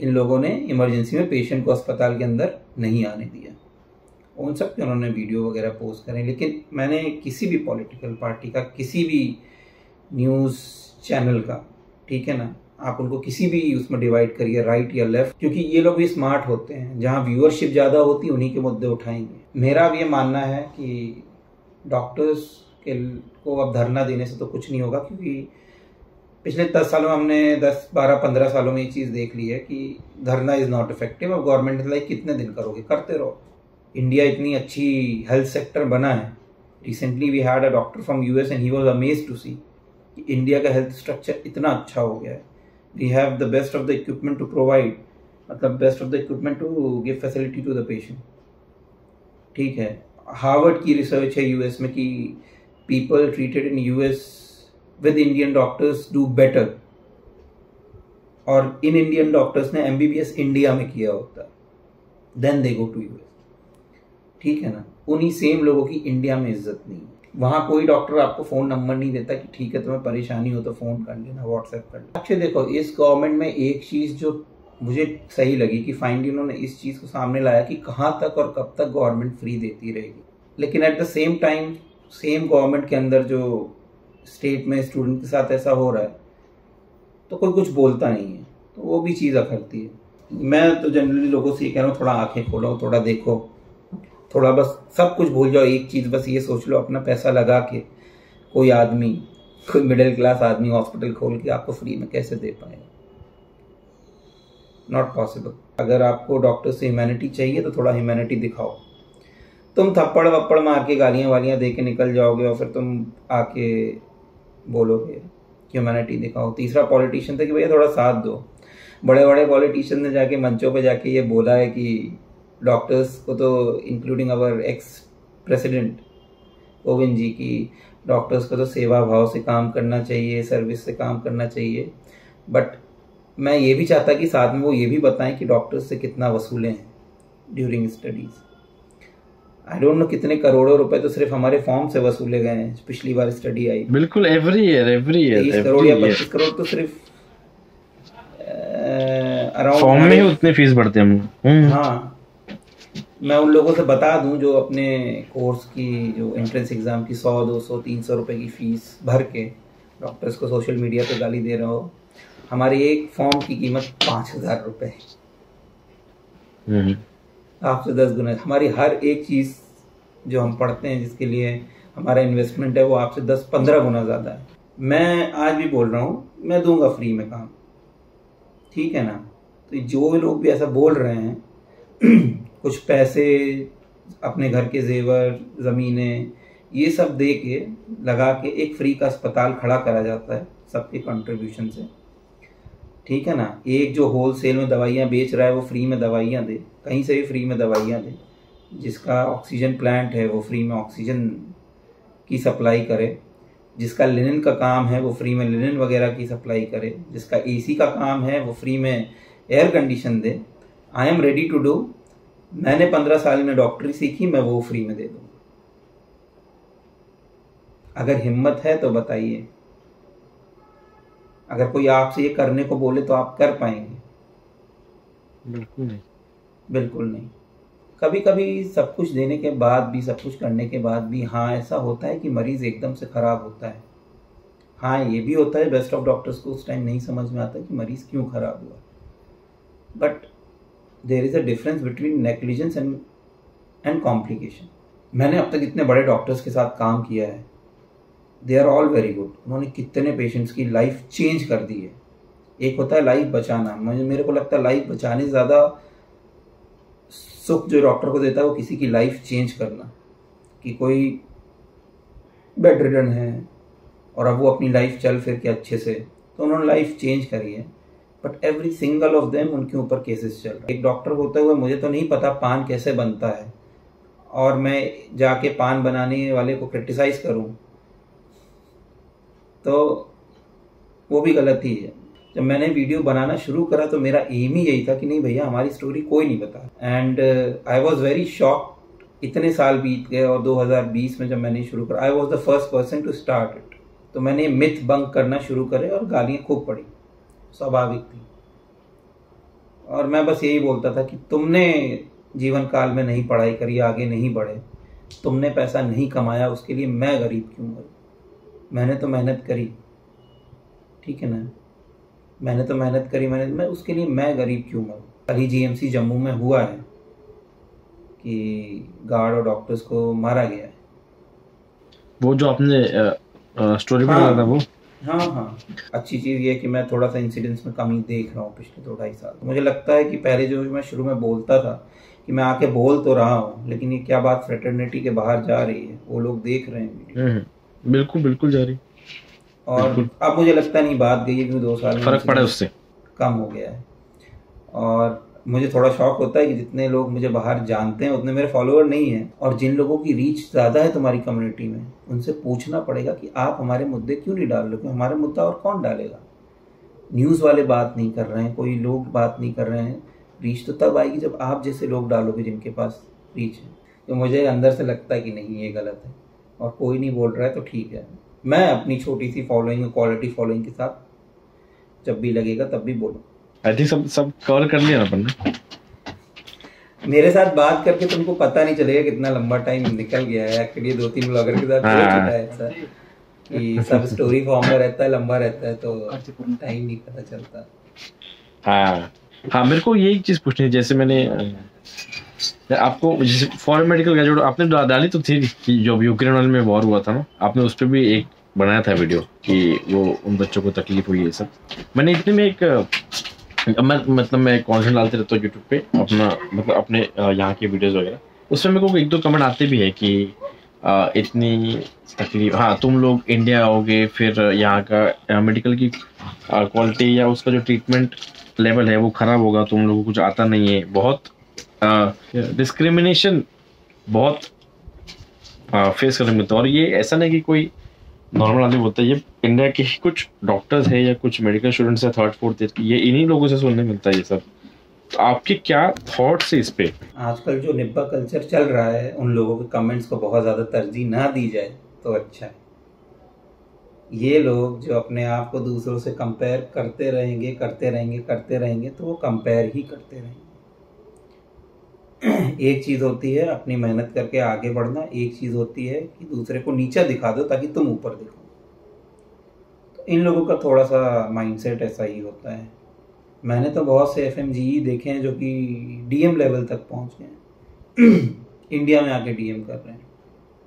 इन लोगों ने इमरजेंसी में पेशेंट को अस्पताल के अंदर नहीं आने दिया। उन सब पे उन्होंने वीडियो वगैरह पोस्ट करें, लेकिन मैंने किसी भी पॉलिटिकल पार्टी का, किसी भी न्यूज़ चैनल का, ठीक है ना, आप उनको किसी भी उसमें डिवाइड करिए राइट या लेफ्ट, क्योंकि ये लोग भी स्मार्ट होते हैं। जहाँ व्यूअरशिप ज़्यादा होती उन्हीं के मुद्दे उठाएंगे। मेरा अब ये मानना है कि डॉक्टर्स को अब धरना देने से तो कुछ नहीं होगा, क्योंकि पिछले 10 सालों में हमने 10, 12, 15 सालों में ये चीज़ देख ली है कि धरना इज़ नॉट इफेक्टिव। अब गवर्नमेंट ने लाइक कितने दिन करोगे, करते रहो। इंडिया इतनी अच्छी हेल्थ सेक्टर बना है। Recently we had a doctor from US and he was amazed to see कि इंडिया का हेल्थ स्ट्रक्चर इतना अच्छा हो गया है। We have the best of the equipment to provide, मतलब best of the equipment to give facility to the patient, ठीक है। हार्वर्ड की रिसर्च है US में कि people treated in US with Indian doctors do better, और इन Indian doctors ने MBBS इंडिया में किया होता then they go to US, ठीक है ना। उन्हीं सेम लोगों की इंडिया में इज्जत नहीं। वहाँ कोई डॉक्टर आपको फ़ोन नंबर नहीं देता कि ठीक है तुम्हें परेशानी हो तो फ़ोन कर लेना, व्हाट्सएप कर लेना। अच्छे देखो, इस गवर्नमेंट में एक चीज़ जो मुझे सही लगी कि फाइनली उन्होंने इस चीज़ को सामने लाया कि कहाँ तक और कब तक गवर्नमेंट फ्री देती रहेगी। लेकिन at the same time same government के अंदर जो स्टेट में स्टूडेंट के साथ ऐसा हो रहा है तो कोई कुछ बोलता नहीं है, तो वो भी चीज़ अखरती है। मैं तो जनरली लोगों से ये कह रहा हूँ, थोड़ा आंखें खोलो, थोड़ा देखो, थोड़ा बस सब कुछ भूल जाओ। एक चीज़ बस ये सोच लो, अपना पैसा लगा के कोई आदमी, कोई मिडिल क्लास आदमी हॉस्पिटल खोल के आपको फ्री में कैसे दे पाएगा? Not possible. अगर आपको डॉक्टर से ह्यूमैनिटी चाहिए तो थोड़ा ह्यूमैनिटी दिखाओ। तुम थप्पड़ वप्पड़ मार के गालियाँ वालियाँ दे के निकल जाओगे और फिर तुम आके बोलोगे ह्यूमैनिटी दिखाओ। तीसरा पॉलिटिशियन था कि भैया थोड़ा साथ दो। बड़े बड़े पॉलिटिशियन ने जाके मंचों पे जाके ये बोला है कि डॉक्टर्स को तो, including our ex president Kovind ji, की डॉक्टर्स को तो सेवा भाव से काम करना चाहिए, सर्विस से काम करना चाहिए। बट मैं ये भी चाहता कि साथ में वो ये भी बताएं कि डॉक्टर्स से कितना वसूलें हैं during studies. I don't know कितने करोड़ों रुपए तो सिर्फ हमारे फॉर्म से वसूले गए हैं। पिछली बार स्टडी आई, बिल्कुल एवरी ईयर 23 करोड़ या 25 करोड़ तो सिर्फ अराउंड फॉर्म में उतने फीस भरते हैं। हाँ, मैं उन लोगों से बता दूं जो अपने कोर्स की, जो एंट्रेंस एग्जाम की 100, 200, 300 रुपए की फीस भर के डॉक्टर्स को सोशल मीडिया पे गाली दे रहा हो। हमारे एक फॉर्म की कीमत 5000 रुपये, आपसे 10 गुना। हमारी हर एक चीज़ जो हम पढ़ते हैं, जिसके लिए हमारा इन्वेस्टमेंट है, वो आपसे 10-15 गुना ज़्यादा है। मैं आज भी बोल रहा हूँ, मैं दूंगा फ्री में काम, ठीक है ना। तो जो लोग भी ऐसा बोल रहे हैं, कुछ पैसे, अपने घर के जेवर, ज़मीनें, ये सब दे के, लगा के एक फ्री का अस्पताल खड़ा करा जाता है सबके कंट्रीब्यूशन से, ठीक है ना। एक जो होल सेल में दवाइयाँ बेच रहा है वो फ्री में दवाइयाँ दे, कहीं से भी फ्री में दवाइयाँ दे। जिसका ऑक्सीजन प्लांट है वो फ्री में ऑक्सीजन की सप्लाई करे। जिसका लिनन का काम है वो फ्री में लिनन वगैरह की सप्लाई करे। जिसका एसी का काम है वो फ्री में एयर कंडीशन दे। I am ready to do. मैंने 15 साल में डॉक्टरी सीखी, मैं वो फ्री में दे दूँ। अगर हिम्मत है तो बताइए। अगर कोई आपसे ये करने को बोले तो आप कर पाएंगे? बिल्कुल नहीं, बिल्कुल नहीं। कभी कभी सब कुछ देने के बाद भी, सब कुछ करने के बाद भी, हाँ ऐसा होता है कि मरीज़ एकदम से ख़राब होता है। हाँ ये भी होता है, बेस्ट ऑफ डॉक्टर्स को उस टाइम नहीं समझ में आता कि मरीज़ क्यों ख़राब हुआ। But there is a difference between negligence and complication. मैंने अब तक इतने बड़े डॉक्टर्स के साथ काम किया है, they are all very good. उन्होंने कितने पेशेंट्स की लाइफ चेंज कर दी है। एक होता है लाइफ बचाना, मेरे को लगता है लाइफ बचाने से ज़्यादा सुख जो डॉक्टर को देता है वो किसी की लाइफ चेंज करना, कि कोई बेड रिडन है और अब वो अपनी लाइफ चल फिर के अच्छे से, तो उन्होंने लाइफ चेंज करी है। But every single of them उनके ऊपर केसेस चल रहे हैं। एक डॉक्टर होते हुए मुझे तो नहीं पता पान कैसे बनता है, और मैं जाके पान बनाने वाले को क्रिटिसाइज़ करूँ तो वो भी गलत ही है। जब मैंने वीडियो बनाना शुरू करा तो मेरा एम ही यही था कि नहीं भैया, हमारी स्टोरी कोई नहीं बता। And I was very shocked. इतने साल बीत गए और 2020 में जब मैंने शुरू करा, I was the first person to start it. तो मैंने मिथ बंक करना शुरू करे और गालियाँ खूब पड़ी, स्वाभाविक थी। और मैं बस यही बोलता था कि तुमने जीवन काल में नहीं पढ़ाई करी, आगे नहीं बढ़े, तुमने पैसा नहीं कमाया, उसके लिए मैं गरीब क्यों मरूं? मैंने तो मेहनत करी, ठीक है ना, मैंने तो मेहनत करी, मैं उसके लिए मैं गरीब क्यों मरूं? अभी जीएमसी जम्मू में हुआ है कि गार्ड और डॉक्टर्स को मारा गया है, वो जो आपने स्टोरी में बताया था वो। हाँ हाँ, अच्छी चीज़ ये है कि मैं थोड़ा सा इंसिडेंट्स में कमी देख रहा हूँ पिछले 2-2.5 साल। मुझे लगता है कि पहले जो मैं शुरू में बोलता था कि मैं आके बोल तो रहा हूँ, लेकिन ये क्या बात फ्रेटर्निटी के बाहर जा रही है, वो लोग देख रहे हैं। बिल्कुल बिल्कुल जा रही। और अब मुझे लगता नहीं बात गई है, क्योंकि 2 साल फर्क पड़ा उससे कम हो गया है। और मुझे थोड़ा शौक होता है कि जितने लोग मुझे बाहर जानते हैं उतने मेरे फॉलोअर नहीं हैं, और जिन लोगों की रीच ज़्यादा है तुम्हारी कम्युनिटी में उनसे पूछना पड़ेगा कि आप हमारे मुद्दे क्यों नहीं डाल रहे हो। हमारे मुद्दा और कौन डालेगा? न्यूज़ वाले बात नहीं कर रहे हैं, कोई लोग बात नहीं कर रहे हैं। रीच तो तब आएगी जब आप जैसे लोग डालोगे जिनके पास रीच है। तो मुझे अंदर से लगता है कि नहीं, ये गलत है, और कोई नहीं बोल रहा है तो ठीक है। मैं अपनी छोटी सी फॉलोइंग, क्वालिटी फॉलोइंग के साथ जब भी लगेगा तब भी बोलूँ। सब कवर कर लिया अपन ने। मेरे साथ बात करके तुमको पता नहीं चलेगा कितना लंबा टाइम निकल गया है। एक्चुअली 2-3 ब्लॉगर के साथ हो चुका है ऐसा कि सब स्टोरी फॉर्म में रहता है, लंबा रहता है, तो टाइम नहीं पता चलता। हाँ हाँ, मेरे को यही चीज पूछनी है। जैसे मैंने आपको फॉरेन मेडिकल ग्रेजुएट आपने डाली तो थी कि जो यूक्रेन में वॉर हुआ था ना, आपने उस पर भी एक बनाया था वीडियो कि वो उन बच्चों को तकलीफ हुई है सब। मैंने इतने में एक मैं कंटेंट डालते रहता हूँ यूट्यूब पे अपना, अपने यहाँ की वीडियोस वगैरह, उसमें मेरे को 1-2 कमेंट आते भी है कि इतनी तकलीफ, हाँ तुम लोग इंडिया आओगे फिर यहाँ का मेडिकल की क्वालिटी या उसका जो ट्रीटमेंट लेवल है वो ख़राब होगा, तुम लोगों को कुछ आता नहीं है। बहुत डिस्क्रिमिनेशन बहुत फेस करने मिलता है। और ये ऐसा नहीं कि कोई नॉर्मल आदमी बोलता है, ये इंडिया के ही कुछ डॉक्टर्स है या कुछ मेडिकल स्टूडेंट्स है 3rd-4th ईयर की, ये इन्हीं लोगों से सुनने मिलता है ये सब। तो आपके क्या थॉट्स है इस पे? आजकल जो निब्बा कल्चर चल रहा है, उन लोगों के कमेंट्स को बहुत ज़्यादा तरजीह ना दी जाए तो अच्छा है। ये लोग जो अपने आप को दूसरों से कंपेयर करते रहेंगे, तो वो कंपेयर ही करते रहेंगे। एक चीज़ होती है अपनी मेहनत करके आगे बढ़ना, एक चीज़ होती है कि दूसरे को नीचा दिखा दो ताकि तुम ऊपर दिखो। तो इन लोगों का थोड़ा सा माइंडसेट ऐसा ही होता है। मैंने तो बहुत से एफएमजी देखे हैं जो कि डीएम लेवल तक पहुंच गए हैं, इंडिया में आके डीएम कर रहे हैं,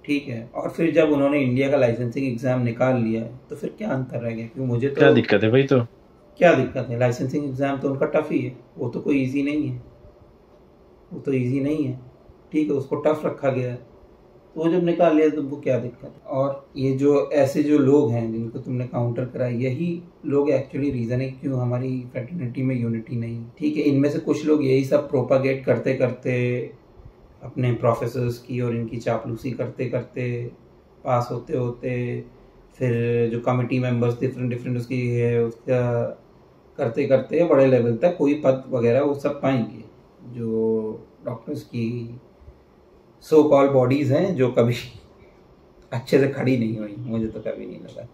ठीक है। और फिर जब उन्होंने इंडिया का लाइसेंसिंग एग्ज़ाम निकाल लिया तो फिर क्या अंतर रह गया? क्योंकि मुझे तो क्या दिक्कत है भाई, तो क्या दिक्कत है? लाइसेंसिंग एग्ज़ाम तो उनका टफ ही है, वो तो कोई ईजी नहीं है, वो तो इजी नहीं है, ठीक है, उसको टफ रखा गया है, तो वो जब निकाल लिया तो वो क्या दिक्कत है? और ये जो ऐसे जो लोग हैं जिनको तुमने काउंटर कराया, यही लोग एक्चुअली रीज़न है क्यों हमारी फ्रेटर्निटी में यूनिटी नहीं, ठीक है। इनमें से कुछ लोग यही सब प्रोपागेट करते करते अपने प्रोफेसर्स की और इनकी चापलूसी करते करते पास होते होते, फिर जो कमेटी मेम्बर्स डिफरेंट उसकी है उसका करते करते बड़े लेवल तक कोई पद वगैरह वो सब पाएंगे। जो डॉक्टर्स की सो कॉल बॉडीज़ हैं जो कभी अच्छे से खड़ी नहीं हुई, मुझे तो कभी नहीं लगा।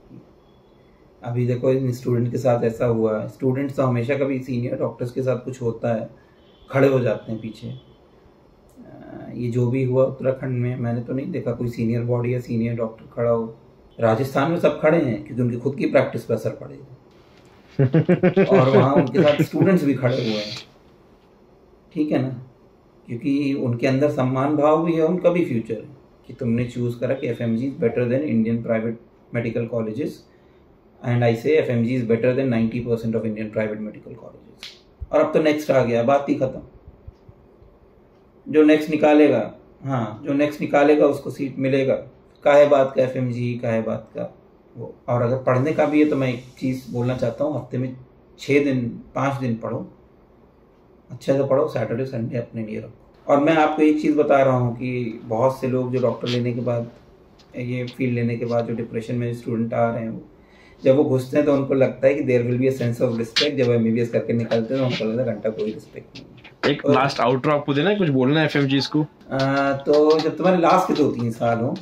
अभी देखो इन स्टूडेंट के साथ ऐसा हुआ, स्टूडेंट्स तो हमेशा कभी सीनियर डॉक्टर्स के साथ कुछ होता है खड़े हो जाते हैं पीछे। ये जो भी हुआ उत्तराखंड में मैंने तो नहीं देखा कोई सीनियर बॉडी या सीनियर डॉक्टर खड़ा हो। राजस्थान में सब खड़े हैं क्योंकि उनकी खुद की प्रैक्टिस पर असर पड़ेगा और वहाँ उनके साथ स्टूडेंट्स भी खड़े हुए हैं, ठीक है ना, क्योंकि उनके अंदर सम्मान भाव भी है, उनका भी फ्यूचर है कि तुमने चूज़ करा कि FMG is better than Indian private medical colleges and I say FMG is better than 90% of Indian private medical colleges. और अब तो नेक्स्ट आ गया, बात ही ख़त्म। जो नेक्स्ट निकालेगा, हाँ जो नेक्स्ट निकालेगा उसको सीट मिलेगा। काहे बात का एफएमजी, काहे बात का वो। और अगर पढ़ने का भी है तो मैं एक चीज़ बोलना चाहता हूँ, हफ्ते में 6 दिन 5 दिन पढ़ो, अच्छे से पढ़ो, सैटरडे संडे अपने लिए रखो। और मैं आपको एक चीज़ बता रहा हूँ कि बहुत से लोग जो डॉक्टर लेने के बाद, ये फील्ड लेने के बाद जो डिप्रेशन में स्टूडेंट आ रहे हैं, वो जब वो घुसते हैं तो उनको लगता है कि there will be a sense of respect. जब एमबीबीएस करके निकलते हैं तो उनको लगता है घंटा कोई रिस्पेक्ट नहीं। एक लास्ट आउटरो आपको देना है, कुछ बोलना है एफएमजीज को? तो जब तुम्हारे लास्ट के 2-3 साल हो,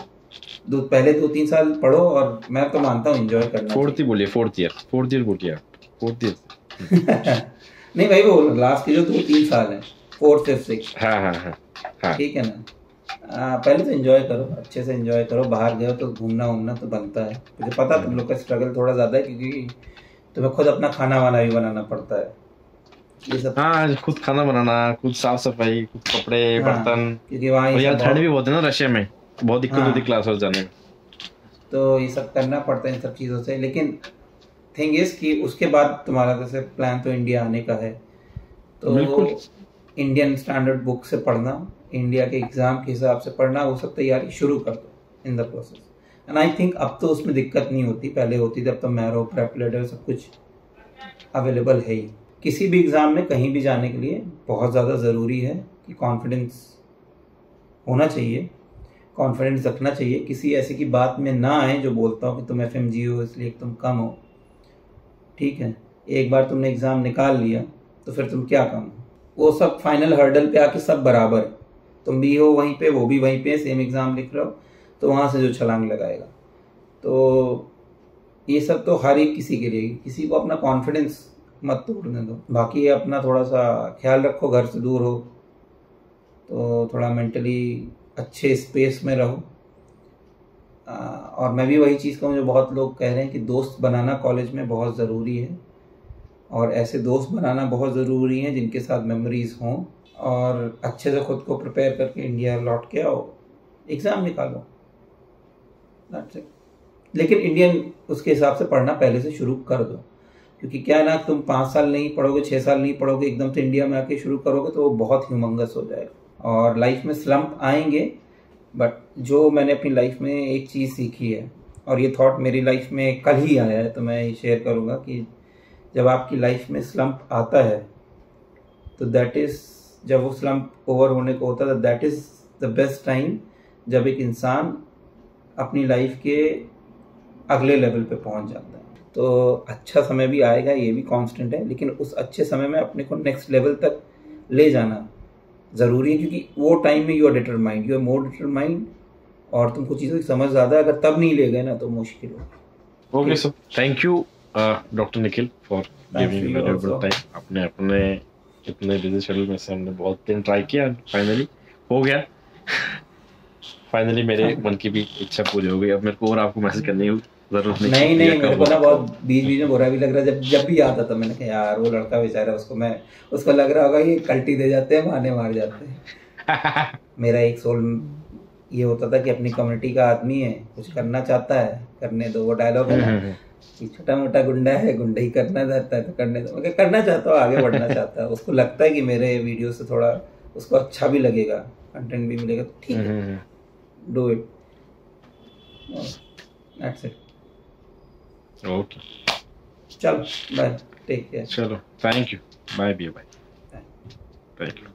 पहले 2-3 साल पढ़ो, और मैं तो मानता हूँ एंजॉय करना। 4th ईयर बोलिए, 4th ईयर नहीं भाई वो लास्ट के जो 2-3 साल है 4 से 6 हाँ। ठीक है ना, पहले तो एंजॉय करो, अच्छे से एंजॉय करो, बाहर गए तो घूमना वूमना तो बनता है। मुझे पता तुम लोग का स्ट्रगल थोड़ा ज्यादा है क्योंकि तुम्हें खुद अपना खाना वाना भी बनाना पड़ता है, ये सब। हाँ, खुद खाना बनाना, खुद साफ सफाई, खुद कपड़े, बर्तन, क्योंकि वहाँ यार ठंड भी बहुत है ना रशिया में, बहुत दिक्कत होती है क्लास जाने में, तो ये सब करना पड़ता है इन सब चीज़ों से। लेकिन थिंग इज कि उसके बाद तुम्हारा जैसे प्लान तो इंडिया आने का है, तो इंडियन स्टैंडर्ड बुक से पढ़ना, इंडिया के एग्जाम के हिसाब से पढ़ना, वो सब तैयारी शुरू कर दो in the process. And I think अब तो उसमें दिक्कत नहीं होती, पहले होती थी। अब तो मैरो, प्रेप लेटर सब कुछ अवेलेबल है ही। किसी भी एग्ज़ाम में कहीं भी जाने के लिए बहुत ज़्यादा ज़रूरी है कि कॉन्फिडेंस होना चाहिए, कॉन्फिडेंस रखना चाहिए। किसी ऐसे की बात में ना आए जो बोलता हो कि तुम FMG हो इसलिए तुम कम हो। ठीक है, एक बार तुमने एग्ज़ाम निकाल लिया तो फिर तुम क्या कम हो। वो सब फाइनल हर्डल पे आके सब बराबर है, तुम भी हो वहीं पे, वो भी वहीं पे, सेम एग्ज़ाम लिख रहे हो, तो वहाँ से जो छलांग लगाएगा। तो ये सब तो हर एक किसी के लिए, किसी को अपना कॉन्फिडेंस मत तोड़ने दो। बाकी अपना थोड़ा सा ख्याल रखो, घर से दूर हो तो थोड़ा मेंटली अच्छे स्पेस में रहो। और मैं भी वही चीज़ कहूँ जो बहुत लोग कह रहे हैं कि दोस्त बनाना कॉलेज में बहुत ज़रूरी है, और ऐसे दोस्त बनाना बहुत ज़रूरी है जिनके साथ मेमोरीज़ हों, और अच्छे से ख़ुद को प्रिपेयर करके इंडिया लौट के आओ, एग्ज़ाम निकालो, दैट्स इट। लेकिन इंडियन उसके हिसाब से पढ़ना पहले से शुरू कर दो, क्योंकि क्या है ना, तुम 5 साल नहीं पढ़ोगे, 6 साल नहीं पढ़ोगे, एकदम से इंडिया में आके शुरू करोगे तो वो बहुत ह्यूमंगस हो जाएगा, और लाइफ में स्लम्प आएंगे। बट जो मैंने अपनी लाइफ में एक चीज़ सीखी है, और ये थॉट मेरी लाइफ में कल ही आया है तो मैं ये शेयर करूँगा, कि जब आपकी लाइफ में स्लम्प आता है तो दैट इज़, जब वो स्लम्प ओवर होने को होता है that is the best time जब एक इंसान अपनी लाइफ के अगले लेवल पे पहुंच जाता है। तो अच्छा समय भी आएगा, ये भी कांस्टेंट है, लेकिन उस अच्छे समय में अपने को नेक्स्ट लेवल तक ले जाना ज़रूरी है, क्योंकि वो टाइम में you are determined, you are more determined, और तुमको चीज़ों की समझ ज़्यादा, अगर तब नहीं ले गए ना तो मुश्किल होगा। Okay sir, thank you doctor Nikhil for giving available time. अपने अपने इतने बिजी शेड्यूल में से हमने बहुत दिन ट्राई किया, फाइनली हो गया। फाइनली मेरे मन की भी इच्छा पूरी हो गई। अब मेरे को और आपको मैसेज करनी होगी जरूरत नहीं, मेरे को ना बहुत बीच-बीच में बुरा भी लग रहा है, जब भी याद आता मैंने कहा यार वो लड़का बेचारा, उसको लग रहा होगा ये कल्टी दे जाते हैं, बहाने मार जाते हैं। मेरा एक सोल ये होता था कि अपनी कम्युनिटी का आदमी है, कुछ करना चाहता है, करने दो। वो डायलॉग है, छोटा मोटा गुंडा है, गुंडा ही करना चाहता है तो करने दो। मैं करना चाहता हूँ, आगे बढ़ना चाहता है, उसको लगता है कि मेरे वीडियो से थोड़ा उसको अच्छा भी लगेगा, कंटेंट भी मिलेगा, तो ठीक है, do it, that's it. Okay चलो, बाय, टेक केयर, चलो, thank you, bye, bye, thank you.